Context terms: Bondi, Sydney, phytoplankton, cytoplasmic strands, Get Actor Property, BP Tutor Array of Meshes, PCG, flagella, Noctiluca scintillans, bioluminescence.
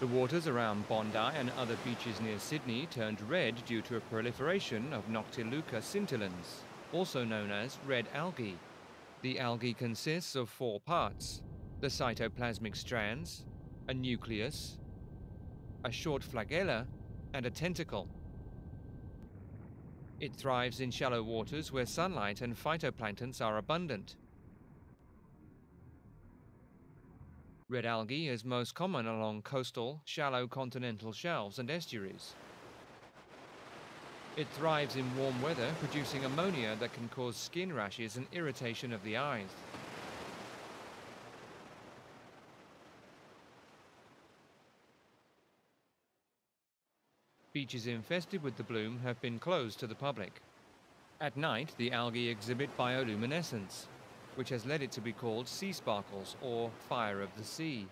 The waters around Bondi and other beaches near Sydney turned red due to a proliferation of Noctiluca scintillans, also known as red algae. The algae consists of four parts: the cytoplasmic strands, a nucleus, a short flagella, and a tentacle. It thrives in shallow waters where sunlight and phytoplanktons are abundant. Red algae is most common along coastal, shallow continental shelves and estuaries. It thrives in warm weather, producing ammonia that can cause skin rashes and irritation of the eyes. Beaches infested with the bloom have been closed to the public. At night, the algae exhibit bioluminescence, which has led it to be called sea sparkles or fire of the sea.